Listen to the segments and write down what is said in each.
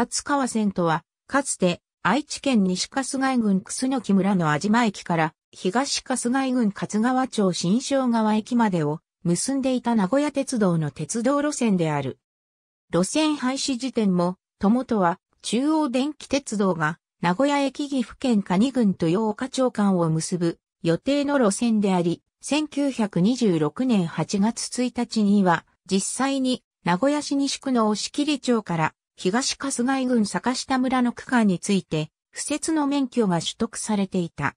勝川線とは、かつて愛知県西春日井郡楠木村の安島駅から東春日井郡勝川町新荘川駅までを結んでいた名古屋鉄道の鉄道路線である。路線廃止時点も、ともとは中央電気鉄道が名古屋駅岐阜県可児郡豊岡町間を結ぶ予定の路線であり、1926年8月1日には実際に名古屋市西区の押切町から東春日井郡坂下村の区間について、不設の免許が取得されていた。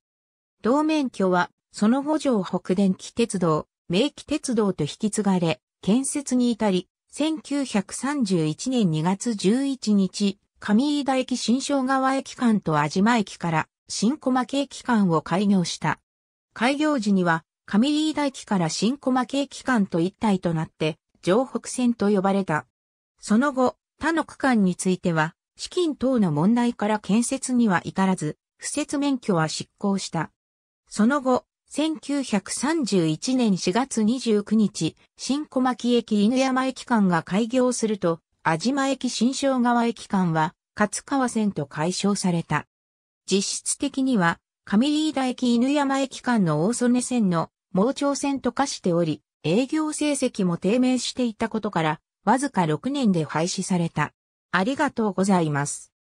同免許は、その後城北電気鉄道、名岐鉄道と引き継がれ、建設に至り、1931年2月11日、上飯田駅新荘川駅間と安島駅から新小牧駅間を開業した。開業時には、上飯田駅から新小牧駅間と一体となって、城北線と呼ばれた。その後、他の区間については、資金等の問題から建設には至らず、不設免許は失効した。その後、1931年4月29日、新小牧駅犬山駅間が開業すると、安島駅新荘川駅間は、勝川線と改称された。実質的には、上飯田駅犬山駅間の大曽根線の盲腸線と化しており、営業成績も低迷していたことから、わずか6年で廃止された。ありがとうございます。